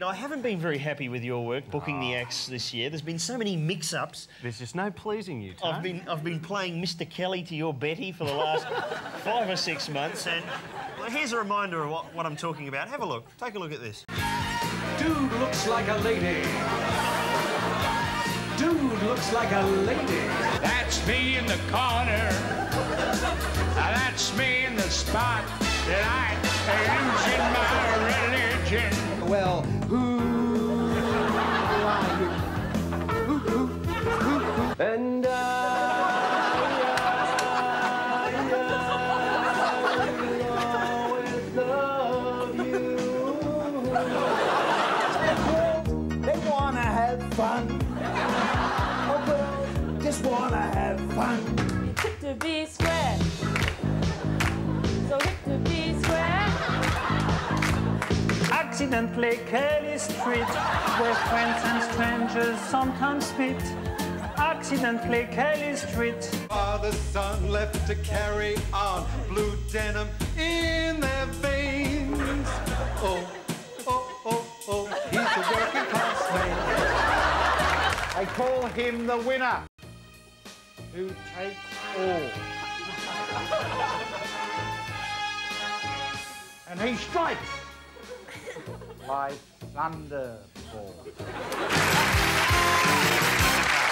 Now, I haven't been very happy with your work booking the acts this year. There's been so many mix-ups. There's just no pleasing you, Tom. I've been playing Mr. Kelly to your Betty for the last 5 or 6 months, and well, here's a reminder of what I'm talking about. Have a look. Take a look at this. Dude looks like a lady. Dude looks like a lady. That's me in the corner. That's me in the spot that I lose in my religion. Well, who are you? And just wanna have fun. It's hip to be square. So hip to be square. Accidentally Kelly Street, where friends and strangers sometimes meet. Accidentally Kelly Street. Father, son left to carry on. Blue denim in their veins. Oh, oh, oh, oh. He's a working class man. I call him the winner. Who takes all. And he strikes like thunderbolt.